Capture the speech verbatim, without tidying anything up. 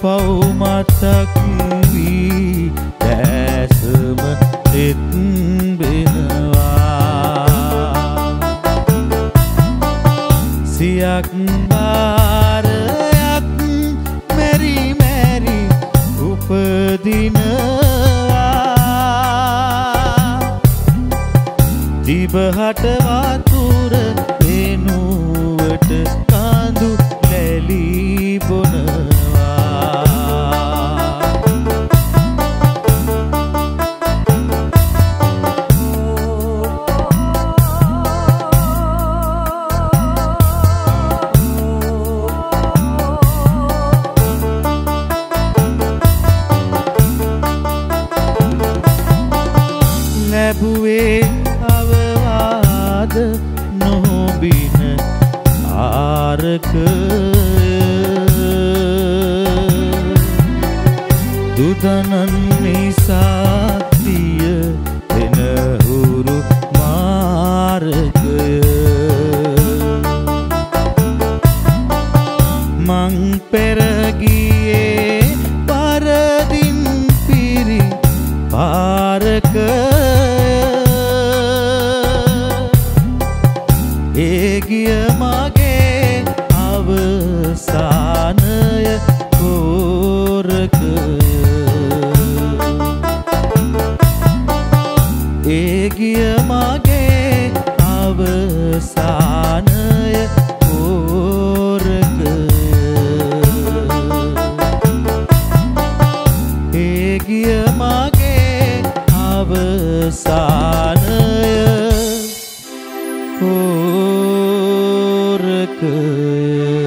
Pau matak vi dasam tit binwa siak bar yak meri meri upadina dibahat watur denuwat kandu leli bona buwe avwad nohbin arak dudanan nisatiya denhuru marg mang peragiye paradin piri parak egiya mage avasanaya korak egiya mage avasanaya korak egiya mage avasanaya korak. Good.